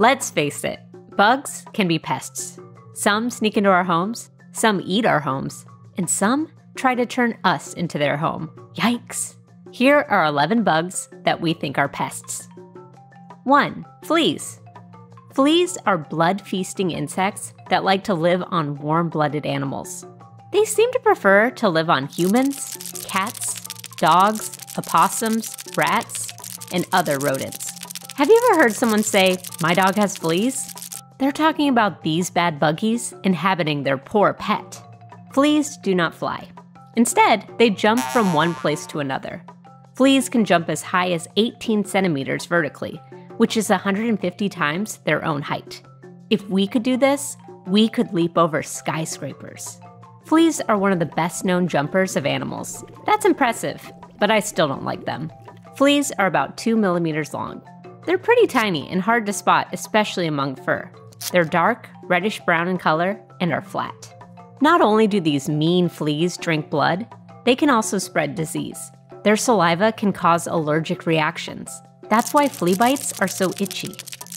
Let's face it, bugs can be pests. Some sneak into our homes, some eat our homes, and some try to turn us into their home. Yikes! Here are 11 bugs that we think are pests. 1. Fleas. Fleas are blood-feasting insects that like to live on warm-blooded animals. They seem to prefer to live on humans, cats, dogs, opossums, rats, and other rodents. Have you ever heard someone say, "My dog has fleas"? They're talking about these bad buggies inhabiting their poor pet. Fleas do not fly. Instead, they jump from one place to another. Fleas can jump as high as 18 centimeters vertically, which is 150 times their own height. If we could do this, we could leap over skyscrapers. Fleas are one of the best-known jumpers of animals. That's impressive, but I still don't like them. Fleas are about 2 millimeters long. They're pretty tiny and hard to spot, especially among fur. They're dark, reddish-brown in color, and are flat. Not only do these mean fleas drink blood, they can also spread disease. Their saliva can cause allergic reactions. That's why flea bites are so itchy.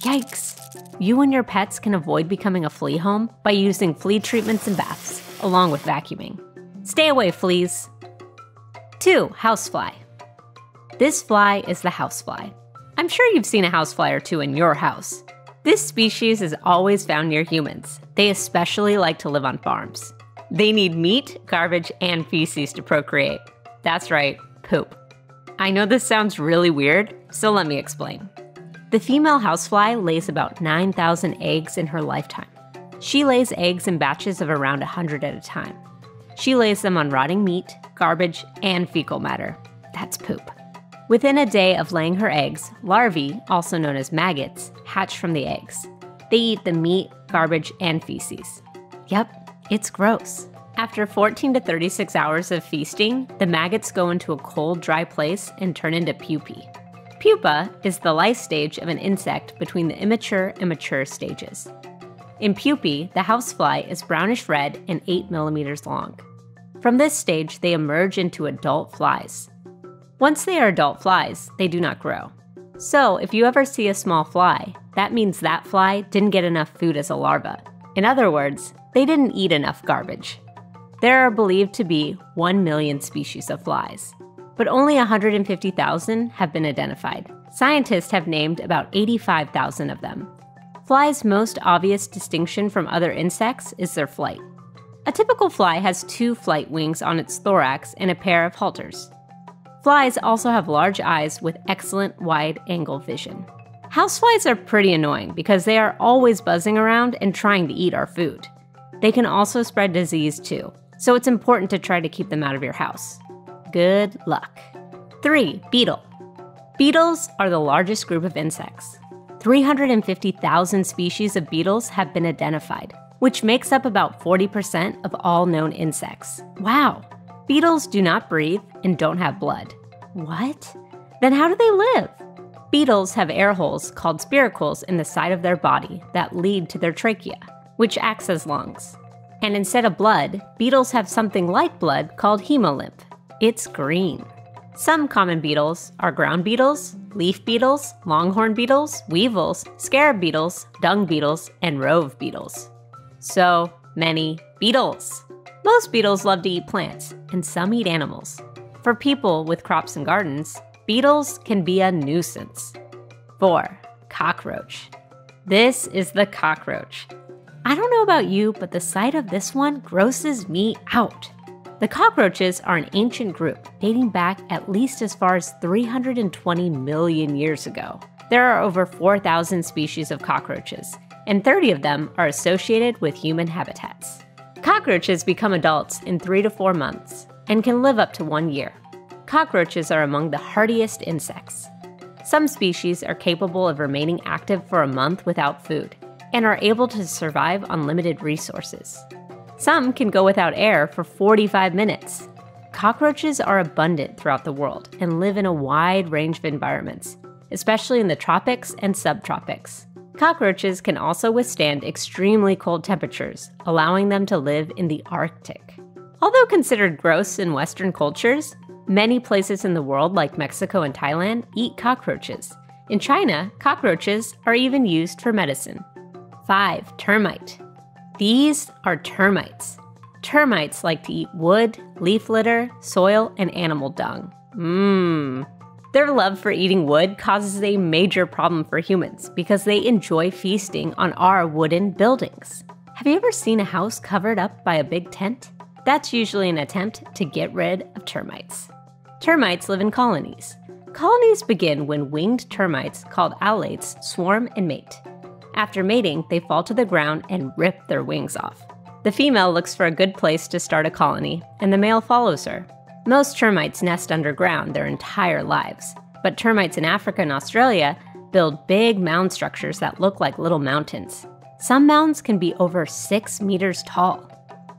Yikes! You and your pets can avoid becoming a flea home by using flea treatments and baths, along with vacuuming. Stay away, fleas! 2. Housefly. This fly is the housefly. I'm sure you've seen a housefly or two in your house. This species is always found near humans. They especially like to live on farms. They need meat, garbage, and feces to procreate. That's right, poop. I know this sounds really weird, so let me explain. The female housefly lays about 9,000 eggs in her lifetime. She lays eggs in batches of around 100 at a time. She lays them on rotting meat, garbage, and fecal matter. That's poop. Within a day of laying her eggs, larvae, also known as maggots, hatch from the eggs. They eat the meat, garbage, and feces. Yep, it's gross. After 14 to 36 hours of feasting, the maggots go into a cold, dry place and turn into pupae. Pupa is the life stage of an insect between the immature and mature stages. In pupae, the housefly is brownish-red and 8 millimeters long. From this stage, they emerge into adult flies. Once they are adult flies, they do not grow. So if you ever see a small fly, that means that fly didn't get enough food as a larva. In other words, they didn't eat enough garbage. There are believed to be 1 million species of flies, but only 150,000 have been identified. Scientists have named about 85,000 of them. Flies' most obvious distinction from other insects is their flight. A typical fly has 2 flight wings on its thorax and a pair of halters. Flies also have large eyes with excellent wide-angle vision. Houseflies are pretty annoying because they are always buzzing around and trying to eat our food. They can also spread disease too, so it's important to try to keep them out of your house. Good luck. 3. Beetle. Beetles are the largest group of insects. 350,000 species of beetles have been identified, which makes up about 40% of all known insects. Wow! Beetles do not breathe and don't have blood. What? Then how do they live? Beetles have air holes called spiracles in the side of their body that lead to their trachea, which acts as lungs. And instead of blood, beetles have something like blood called hemolymph. It's green. Some common beetles are ground beetles, leaf beetles, longhorn beetles, weevils, scarab beetles, dung beetles, and rove beetles. So many beetles! Most beetles love to eat plants, and some eat animals. For people with crops and gardens, beetles can be a nuisance. 4. Cockroach. This is the cockroach. I don't know about you, but the sight of this one grosses me out. The cockroaches are an ancient group dating back at least as far as 320 million years ago. There are over 4,000 species of cockroaches, and 30 of them are associated with human habitats. Cockroaches become adults in 3 to 4 months and can live up to 1 year. Cockroaches are among the hardiest insects. Some species are capable of remaining active for a month without food and are able to survive on limited resources. Some can go without air for 45 minutes. Cockroaches are abundant throughout the world and live in a wide range of environments, especially in the tropics and subtropics. Cockroaches can also withstand extremely cold temperatures, allowing them to live in the Arctic. Although considered gross in Western cultures, many places in the world like Mexico and Thailand eat cockroaches, In China, cockroaches are even used for medicine. 5. Termite. These are termites. Termites like to eat wood, leaf litter, soil, and animal dung. Their love for eating wood causes a major problem for humans because they enjoy feasting on our wooden buildings. Have you ever seen a house covered up by a big tent? That's usually an attempt to get rid of termites. Termites live in colonies. Colonies begin when winged termites, called owlets, swarm and mate. After mating, they fall to the ground and rip their wings off. The female looks for a good place to start a colony, and the male follows her. Most termites nest underground their entire lives, but termites in Africa and Australia build big mound structures that look like little mountains. Some mounds can be over 6 meters tall.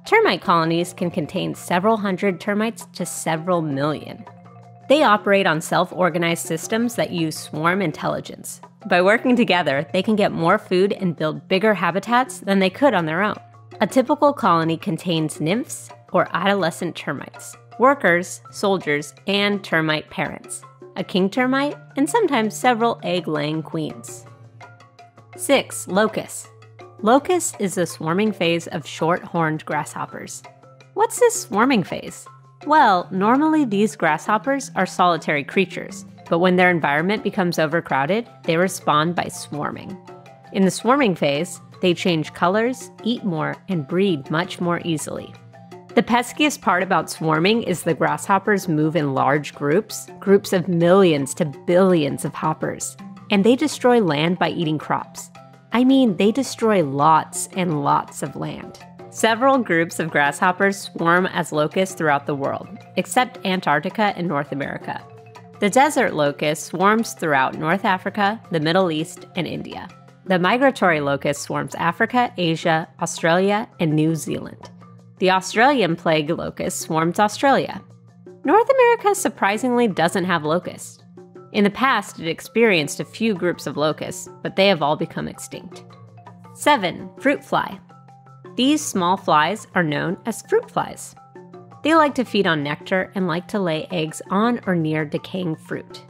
Termite colonies can contain several hundred termites to several million. They operate on self-organized systems that use swarm intelligence. By working together, they can get more food and build bigger habitats than they could on their own. A typical colony contains nymphs, or adolescent termites, workers, soldiers, and termite parents, a king termite, and sometimes several egg-laying queens. 6. Locust. Locust is the swarming phase of short-horned grasshoppers. What's this swarming phase? Well, normally these grasshoppers are solitary creatures, but when their environment becomes overcrowded, they respond by swarming. In the swarming phase, they change colors, eat more, and breed much more easily. The peskiest part about swarming is the grasshoppers move in large groups, groups of millions to billions of hoppers, and they destroy land by eating crops. I mean, they destroy lots and lots of land. Several groups of grasshoppers swarm as locusts throughout the world, except Antarctica and North America. The desert locust swarms throughout North Africa, the Middle East, and India. The migratory locust swarms Africa, Asia, Australia, and New Zealand. The Australian plague locust swarms Australia. North America surprisingly doesn't have locusts. In the past, it experienced a few groups of locusts, but they have all become extinct. 7. Fruit fly. These small flies are known as fruit flies. They like to feed on nectar and like to lay eggs on or near decaying fruit.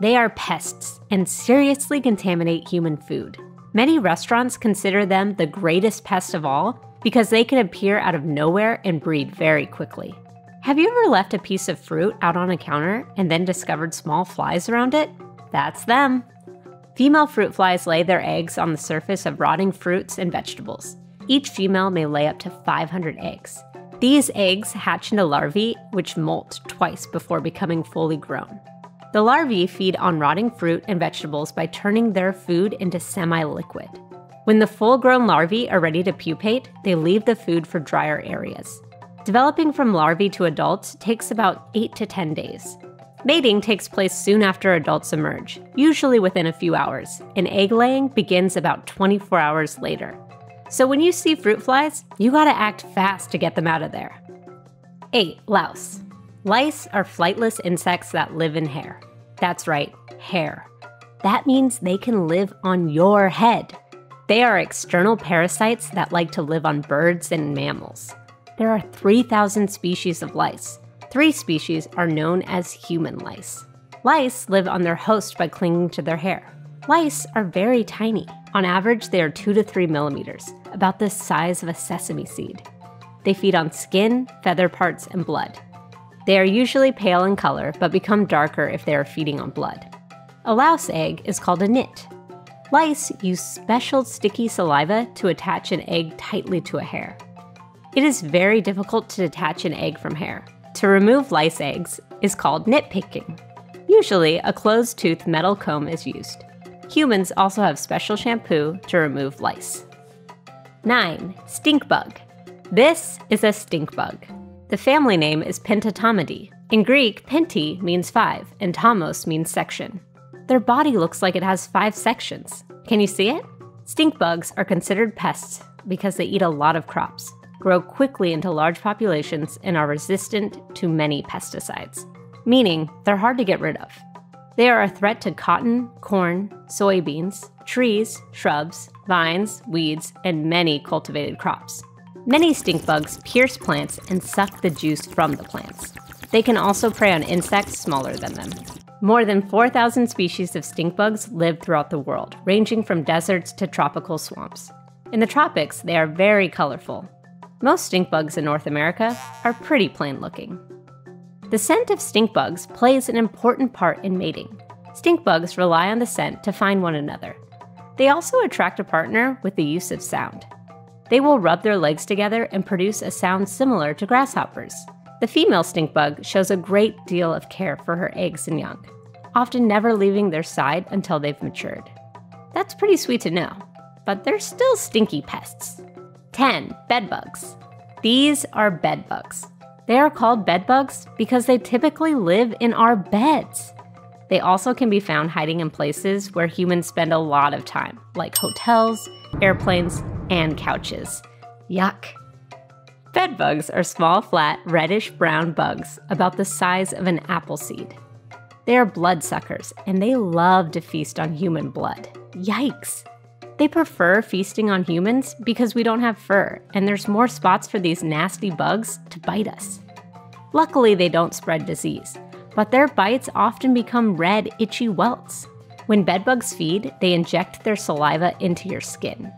They are pests and seriously contaminate human food. Many restaurants consider them the greatest pest of all, because they can appear out of nowhere and breed very quickly. Have you ever left a piece of fruit out on a counter and then discovered small flies around it? That's them. Female fruit flies lay their eggs on the surface of rotting fruits and vegetables. Each female may lay up to 500 eggs. These eggs hatch into larvae, which molt twice before becoming fully grown. The larvae feed on rotting fruit and vegetables by turning their food into semi-liquid. When the full-grown larvae are ready to pupate, they leave the food for drier areas. Developing from larvae to adults takes about 8 to 10 days. Mating takes place soon after adults emerge, usually within a few hours, and egg-laying begins about 24 hours later. So when you see fruit flies, you gotta act fast to get them out of there. 8. Louse. Lice are flightless insects that live in hair. That's right, hair. That means they can live on your head. They are external parasites that like to live on birds and mammals. There are 3,000 species of lice. 3 species are known as human lice. Lice live on their host by clinging to their hair. Lice are very tiny. On average, they are 2 to 3 millimeters, about the size of a sesame seed. They feed on skin, feather parts, and blood. They are usually pale in color, but become darker if they are feeding on blood. A louse egg is called a nit. Lice use special sticky saliva to attach an egg tightly to a hair. It is very difficult to detach an egg from hair. To remove lice eggs is called nitpicking. Usually, a closed-tooth metal comb is used. Humans also have special shampoo to remove lice. 9. Stink bug. This is a stink bug. The family name is pentatomidae. In Greek, penti means 5, and tomos means section. Their body looks like it has 5 sections. Can you see it? Stink bugs are considered pests because they eat a lot of crops, grow quickly into large populations, and are resistant to many pesticides, meaning they're hard to get rid of. They are a threat to cotton, corn, soybeans, trees, shrubs, vines, weeds, and many cultivated crops. Many stink bugs pierce plants and suck the juice from the plants. They can also prey on insects smaller than them. More than 4,000 species of stink bugs live throughout the world, ranging from deserts to tropical swamps. In the tropics, they are very colorful. Most stink bugs in North America are pretty plain looking. The scent of stink bugs plays an important part in mating. Stink bugs rely on the scent to find one another. They also attract a partner with the use of sound. They will rub their legs together and produce a sound similar to grasshoppers. The female stink bug shows a great deal of care for her eggs and young, often never leaving their side until they've matured. That's pretty sweet to know, but they're still stinky pests. 10. Bedbugs. These are bedbugs. They are called bedbugs because they typically live in our beds. They also can be found hiding in places where humans spend a lot of time, like hotels, airplanes, and couches. Yuck. Bedbugs are small, flat, reddish-brown bugs about the size of an apple seed. They are bloodsuckers, and they love to feast on human blood. Yikes! They prefer feasting on humans because we don't have fur, and there's more spots for these nasty bugs to bite us. Luckily, they don't spread disease, but their bites often become red, itchy welts. When bedbugs feed, they inject their saliva into your skin.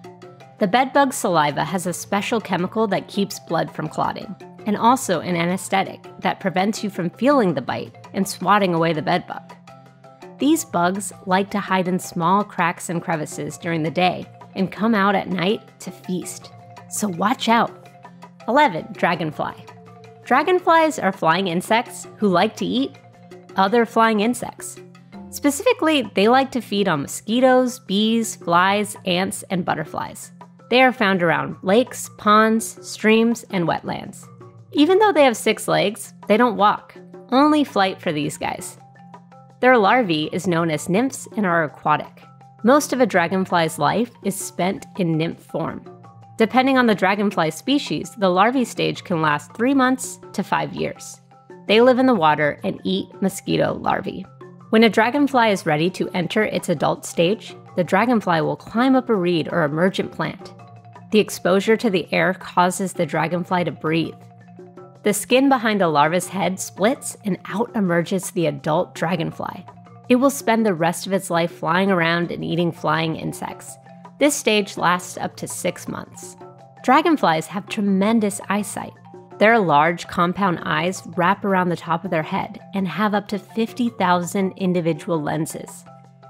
The bedbug's saliva has a special chemical that keeps blood from clotting, and also an anesthetic that prevents you from feeling the bite and swatting away the bedbug. These bugs like to hide in small cracks and crevices during the day and come out at night to feast, so watch out. 11. Dragonfly. Dragonflies are flying insects who like to eat other flying insects. Specifically, they like to feed on mosquitoes, bees, flies, ants, and butterflies. They are found around lakes, ponds, streams, and wetlands. Even though they have 6 legs, they don't walk. Only flight for these guys. Their larvae is known as nymphs and are aquatic. Most of a dragonfly's life is spent in nymph form. Depending on the dragonfly species, the larvae stage can last 3 months to 5 years. They live in the water and eat mosquito larvae. When a dragonfly is ready to enter its adult stage, the dragonfly will climb up a reed or emergent plant. The exposure to the air causes the dragonfly to breathe. The skin behind a larva's head splits and out emerges the adult dragonfly. It will spend the rest of its life flying around and eating flying insects. This stage lasts up to 6 months. Dragonflies have tremendous eyesight. Their large compound eyes wrap around the top of their head and have up to 50,000 individual lenses.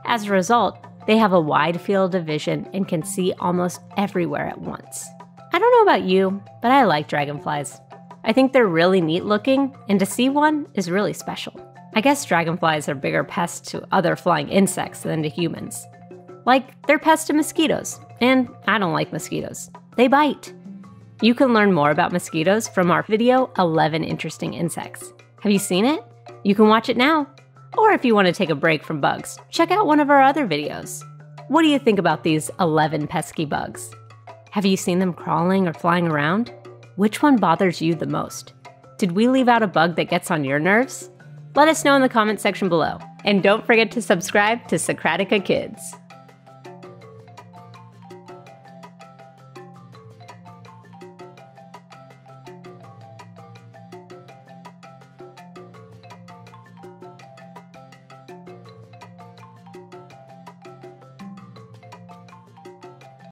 As a result, they have a wide field of vision and can see almost everywhere at once. I don't know about you, but I like dragonflies. I think they're really neat looking, and to see one is really special. I guess dragonflies are bigger pests to other flying insects than to humans. Like, they're pests to mosquitoes, and I don't like mosquitoes. They bite. You can learn more about mosquitoes from our video, 11 Interesting Insects. Have you seen it? You can watch it now. Or if you want to take a break from bugs, check out one of our other videos. What do you think about these 11 pesky bugs? Have you seen them crawling or flying around? Which one bothers you the most? Did we leave out a bug that gets on your nerves? Let us know in the comment section below. And don't forget to subscribe to Socratica Kids.